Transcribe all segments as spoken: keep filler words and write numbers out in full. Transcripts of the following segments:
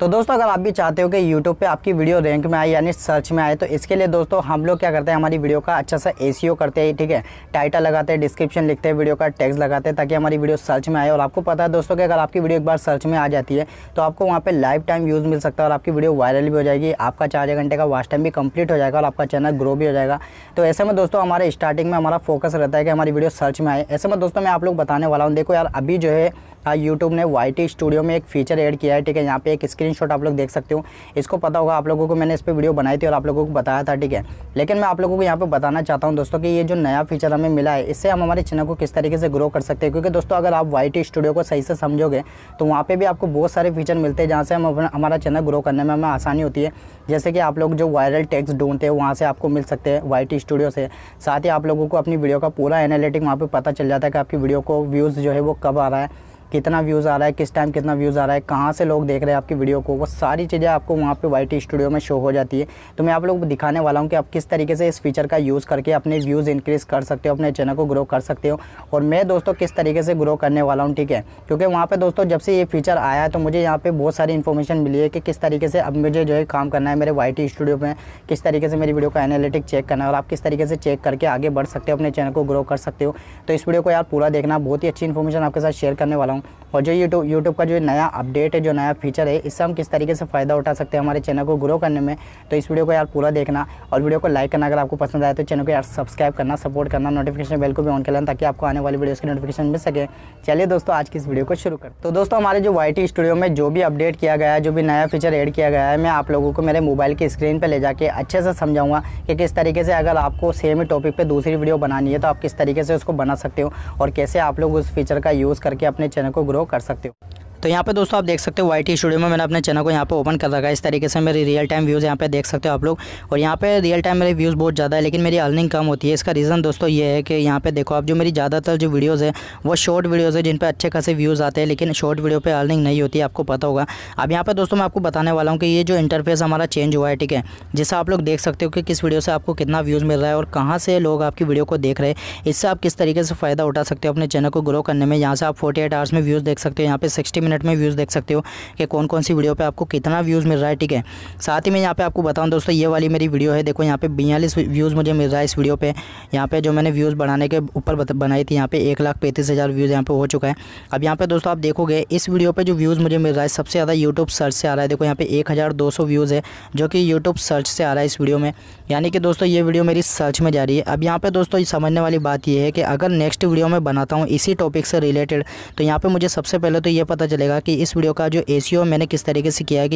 तो दोस्तों अगर आप भी चाहते हो कि यूट्यूब पे आपकी वीडियो रैंक में आए यानी सर्च में आए, तो इसके लिए दोस्तों हम लोग क्या करते हैं, हमारी वीडियो का अच्छा सा एसईओ करते हैं। ठीक है, टाइटल लगाते हैं, डिस्क्रिप्शन लिखते हैं, वीडियो का टैग्स लगाते हैं, ताकि हमारी वीडियो सर्च में आए। और आपको पता है दोस्तों कि अगर आपकी वीडियो एक बार सर्च में आ जाती है तो आपको वहाँ पर लाइफ टाइम व्यूज़ मिल सकता है और आपकी वीडियो वायरल भी हो जाएगी, आपका चार घंटे का वॉच टाइम भी कंप्लीट हो जाएगा और आपका चैनल ग्रो भी हो जाएगा। तो ऐसे में दोस्तों हमारे स्टार्टिंग में हमारा फोकस रहता है कि हमारी वीडियो सर्च में आए। ऐसे में दोस्तों मैं आप लोग बताने वाला हूँ। देखो यार, अभी जो है यूट्यूब ने वाई टी स्टूडियो में एक फीचर ऐड किया है। ठीक है, यहाँ पे एक स्क्रीनशॉट आप लोग देख सकते हो। इसको पता होगा आप लोगों को, मैंने इस पर वीडियो बनाई थी और आप लोगों को बताया था। ठीक है, लेकिन मैं आप लोगों को यहाँ पे बताना चाहता हूँ दोस्तों कि ये जो नया फीचर हमें मिला है, इससे हम हमारे चैनल को किस तरीके से ग्रो कर सकते हैं। क्योंकि दोस्तों अगर आप वाई टी स्टूडियो को सही से समझोगे तो वहाँ पर भी आपको बहुत सारे फीचर मिलते हैं, जहाँ से हम हमारा चैनल ग्रो करने में हमें आसानी होती है। जैसे कि आप लोग जो वायरल टैग्स ढूंढते हैं वहाँ से आपको मिल सकते हैं वाई टी स्टूडियो से। साथ ही आप लोगों को अपनी वीडियो का पूरा एनालिटिक वहाँ पर पता चल जाता है कि आपकी वीडियो को व्यूज़ जो है वो कब आ रहा है, कितना व्यूज़ आ रहा है, किस टाइम कितना व्यूज़ आ रहा है, कहाँ से लोग देख रहे हैं आपकी वीडियो को। वो सारी चीज़ें आपको वहाँ पे वाई टी स्टूडियो में शो हो जाती है। तो मैं आप लोग को दिखाने वाला हूँ कि आप किस तरीके से इस फीचर का यूज़ करके अपने व्यूज़ इंक्रीज़ कर सकते हो, अपने चैनल को ग्रो कर सकते हो। और मैं दोस्तों किस तरीके से ग्रो करने वाला हूँ। ठीक है, क्योंकि वहाँ पर दोस्तों जब से ये फीचर आया है तो मुझे यहाँ पर बहुत सारी इन्फॉर्मेशन मिली है कि किस तरीके से अब मुझे जो है काम करना है मेरे वाई टी स्टूडियो में, किस तरीके से मेरी वीडियो का एनालिटिक चेक करना है और आप किस तरीके से चेक करके आगे बढ़ सकते हो, अपने चैनल को ग्रो कर सकते हो। तो इस वीडियो को यार पूरा देखना, बहुत ही अच्छी इन्फॉर्मेशन आपके साथ शेयर करने वाला हूँ। और जो यूट्यूब यूट्यूब का जो नया अपडेट है, जो नया फीचर है, इससे हम किस तरीके से फ़ायदा उठा सकते हैं हमारे चैनल को ग्रो करने में। तो इस वीडियो को यार पूरा देखना और वीडियो को लाइक करना अगर आपको पसंद आए, तो चैनल को यार सब्सक्राइब करना, सपोर्ट करना, नोटिफिकेशन बेल को भी ऑन कर लेना ताकि आपको आने वाली वीडियोज़ की नोटिफिकेशन मिल सके। चलिए दोस्तों आज की इस वीडियो को शुरू कर। तो दोस्तों हमारे जो वाई टी स्टूडियो में जो भी अपडेट किया गया है, जो भी नया फीचर ऐड किया गया है, मैं आप लोगों को मेरे मोबाइल की स्क्रीन पर ले जाकर अच्छे से समझाऊँगा कि किस तरीके से अगर आपको सेम टॉपिक पर दूसरी वीडियो बनानी है तो आप किस तरीके से उसको बना सकते हो और कैसे आप लोग उस फीचर का यूज़ करके अपने चैनल को ग्रो कर सकते हो। तो यहाँ पे दोस्तों आप देख सकते हो वाई टी स्टूडियो में मैंने अपने चैनल को यहाँ पे ओपन कर रखा है। इस तरीके से मेरी रियल टाइम व्यूज़ यहाँ पे देख सकते हो आप लोग। और यहाँ पे रियल टाइम मेरे व्यूज़ बहुत ज़्यादा है लेकिन मेरी अर्निंग कम होती है। इसका रीज़न दोस्तों ये है कि यहाँ पे देखो आप, जो मेरी ज़्यादातर जो वीडियोज़ है वो शॉर्ट वीडियोज़ है जिन पर अच्छे खासे व्यूज़ आते हैं, लेकिन शॉर्ट वीडियो पर अर्निंग नहीं होती, आपको पता होगा। अब यहाँ पर दोस्तों मैं आपको बताने वाला हूँ कि ये जो इंटरफेस हमारा चेंज हुआ है। ठीक है, जिससे आप लोग देख सकते हो कि किस वीडियो से आपको कितना व्यूज़ मिल रहा है और कहाँ से लोग आपकी वीडियो को देख रहे हैं। इससे आप किस तरीके से फ़ायदा उठा सकते हो अपने चैनल को ग्रो करने में। यहाँ से आप फोर्टी एट आवर्स में व्यूज़ देख सकते हो, यहाँ पर सिक्सटी मिनट में व्यूज़ देख सकते हो कि कौन कौन सी वीडियो पे आपको कितना व्यूज़ मिल रहा है। ठीक है, साथ ही मैं यहाँ पे आपको बताऊँ दोस्तों, ये वाली मेरी वीडियो है, देखो यहाँ पे बयालीस व्यूज़ मुझे मिल रहा है इस वीडियो पे। यहाँ पे जो मैंने व्यूज़ बढ़ाने के ऊपर बनाई थी, यहाँ पे एक लाख पैंतीस हज़ार व्यूज़ यहाँ पे हो चुका है। अब यहाँ पे दोस्तों आप देखोगे इस वीडियो पर जो व्यूज़ मुझे मिल रहा है सबसे ज़्यादा यूट्यूब सर्च से आ रहा है। देखो यहाँ पे एक हज़ार दो सौ व्यूज़ है जो कि यूट्यूब सर्च से आ रहा है इस वीडियो में, यानी कि दोस्तों ये वीडियो मेरी सर्च में जा रही है। अब यहाँ पर दोस्तों समझने वाली बात यह है कि अगर नेक्स्ट वीडियो में बनाता हूँ इसी टॉपिक से रिलेटेड, तो यहाँ पर मुझे सबसे पहले तो ये पता चलेगा कि इस वीडियो का जो एसईओ मैंने किस तरीके से किया है।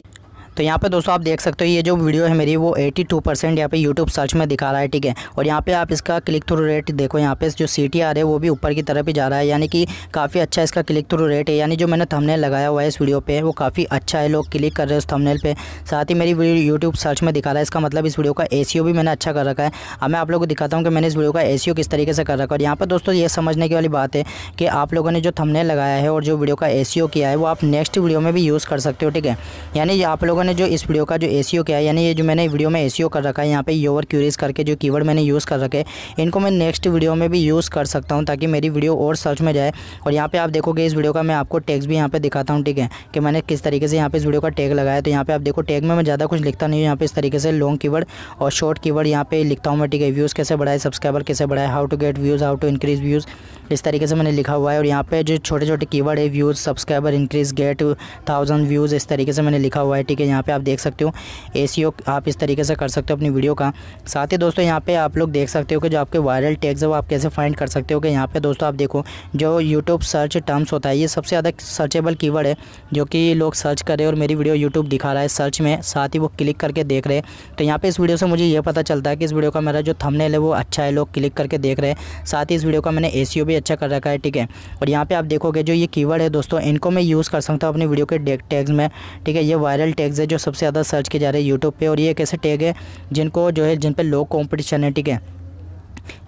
तो यहाँ पे दोस्तों आप देख सकते हो ये जो वीडियो है मेरी वो बयासी परसेंट यहाँ पे यूट्यूब सर्च में दिखा रहा है। ठीक है, और यहाँ पे आप इसका क्लिक थ्रू रेट देखो, यहाँ पे जो सी टी आर है वो भी ऊपर की तरफ ही जा रहा है, यानी कि काफ़ी अच्छा इसका क्लिक थ्रू रेट है। यानी जो मैंने थंबनेल लगाया हुआ है इस वीडियो पे वो काफ़ी अच्छा है, लोग क्लिक कर रहे हैं उस थंबनेल पे। साथ ही मेरी वीडियो यूट्यूब सर्च में दिखा रहा है, इसका मतलब इस वीडियो का एसईओ भी मैंने अच्छा कर रखा है। अब मैं आप लोगों को दिखाता हूँ कि मैंने इस वीडियो का एसईओ किस तरीके से कर रखा है। और यहाँ पर दोस्तों ये समझने की वाली बात है कि आप लोगों ने जो थंबनेल लगाया है और जो वीडियो का एसईओ किया है वो आप नेक्स्ट वीडियो में भी यूज़ कर सकते हो। ठीक है, यानी आप लोगों ने जो इस वीडियो का जो एसईओ किया है, यानी ये जो मैंने वीडियो में एसईओ कर रखा है, यहाँ पे योर क्यूरीज करके जो कीवर्ड मैंने यूज़ कर रखे, इनको मैं नेक्स्ट वीडियो में भी यूज़ कर सकता हूँ ताकि मेरी वीडियो और सर्च में जाए। और यहाँ पे आप देखोगे इस वीडियो का मैं आपको टैग्स भी यहाँ पे दिखाता हूँ। ठीक है, कि मैंने किस तरीके से यहाँ पे इस वीडियो का टैग लगाया। तो यहाँ पे आप देखो टैग में मैं ज़्यादा कुछ लिखता नहीं हूँ, यहाँ पे इस तरीके से लॉन्ग कीवर्ड और शॉर्ट कीवर्ड यहाँ पे लिखता हूँ मैं। ठीक है, व्यूज़ कैसे बढ़ाए, सब्सक्राइबर कैसे बढ़ाए, how to get views, how to increase views, इस तरीके से मैंने लिखा हुआ है। और यहाँ पे जो छोटे छोटे कीवर्ड है views, subscriber, increase, get thousand views, इस तरीके से मैंने लिखा हुआ है। ठीक है, यहाँ पे आप देख सकते हो एसईओ आप इस तरीके से कर सकते हो अपनी वीडियो का। साथ ही दोस्तों यहाँ पे आप लोग देख सकते हो कि जो आपके वायरल टैग्स है वो आप कैसे फाइंड कर सकते हो। कि यहाँ पे दोस्तों आप देखो जो यूट्यूब सर्च टर्म्स होता है, ये सबसे ज़्यादा सर्चेबल कीवर्ड है जो कि लोग सर्च करें और मेरी वीडियो यूट्यूब दिखा रहा है सर्च में, साथ ही वो क्लिक करके देख रहे हैं। तो यहाँ पर इस वीडियो से मुझे ये पता चलता है कि इस वीडियो का मेरा जो थंबनेल है वो अच्छा है, लोग क्लिक करके देख रहे हैं। साथ ही इस वीडियो का मैंने एसईओ भी अच्छा कर रखा है। ठीक है, और यहाँ पर आप देखोगे जो ये कीवर्ड है दोस्तों, इनको मैं यूज़ कर सकता हूँ अपनी वीडियो के टैग्स में। ठीक है, ये वायरल टैग्स है जो सबसे ज़्यादा सर्च किए जा रहे हैं यूट्यूब पे, और ये कैसे टैग है जिनको जो है जिन पे लो कंपटीशन है। ठीक है,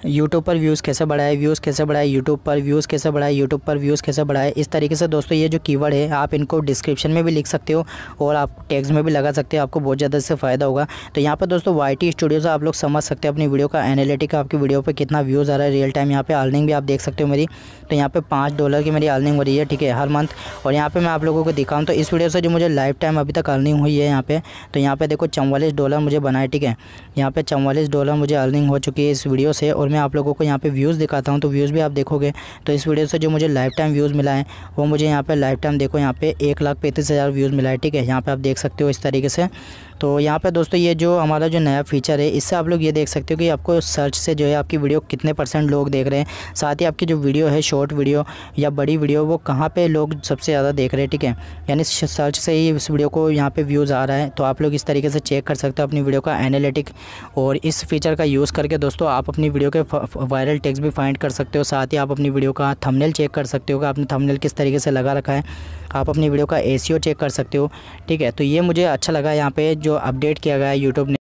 यूट्यूब पर व्यूज़ कैसे बढ़ाए, व्यूज़ कैसे बढ़ाए, यूट्यूब पर व्यूज़ कैसे बढ़ाए, यूट्यूब पर व्यूज़ कैसे बढ़ाए। इस तरीके से दोस्तों ये जो कीवर्ड है आप इनको डिस्क्रिप्शन में भी लिख सकते हो और आप टैग्स में भी लगा सकते हो, आपको बहुत ज़्यादा इससे फ़ायदा होगा। तो यहाँ पर दोस्तों वाई टी स्टूडियो से आप लोग समझ सकते हो अपनी वीडियो का एनालिटिक, आपकी वीडियो पर कितना व्यूज़ आ रहा है रियल टाइम। यहाँ पर अर्निंग भी आप देख सकते हो मेरी, तो यहाँ पर पाँच डॉलर की मेरी अर्निंग हो रही है, ठीक है, हर मंथ। और यहाँ पर मैं आप लोगों को दिखाऊँ तो इस वीडियो से जो मुझे लाइफ टाइम अभी तक अर्निंग हुई है यहाँ पर, तो यहाँ पर देखो चौवालीस डॉलर मुझे बनाए, ठीक है, यहाँ पर चौवालीस डॉलर मुझे अर्निंग हो चुकी है इस वीडियो से। और मैं आप लोगों को यहाँ पे व्यूज़ दिखाता हूँ तो व्यूज़ भी आप देखोगे तो इस वीडियो से जो मुझे लाइफ टाइम व्यूज़ मिला है वो मुझे यहाँ पे लाइफ टाइम देखो यहाँ पे एक लाख पैंतीस हज़ार व्यूज़ मिला है, ठीक है, यहाँ पे आप देख सकते हो इस तरीके से। तो यहाँ पे दोस्तों ये जो हमारा जो नया फीचर है इससे आप लोग ये देख सकते हो कि आपको सर्च से जो है आपकी वीडियो कितने परसेंट लोग देख रहे हैं, साथ ही आपकी जो वीडियो है शॉर्ट वीडियो या बड़ी वीडियो वो कहाँ पे लोग सबसे ज़्यादा देख रहे हैं, ठीक है, यानी सर्च से ही इस वीडियो को यहाँ पे व्यूज़ आ रहा है। तो आप लोग इस तरीके से चेक कर सकते हो अपनी वीडियो का एनालिटिक। और इस फीचर का यूज़ करके दोस्तों आप अपनी वीडियो के वायरल टेक्स्ट भी फाइंड कर सकते हो, साथ ही आप अपनी वीडियो का थंबनेल चेक कर सकते हो कि आपने थंबनेल किस तरीके से लगा रखा है, आप अपनी वीडियो का एसईओ चेक कर सकते हो, ठीक है। तो ये मुझे अच्छा लगा यहाँ पे जो अपडेट किया गया है यूट्यूब ने।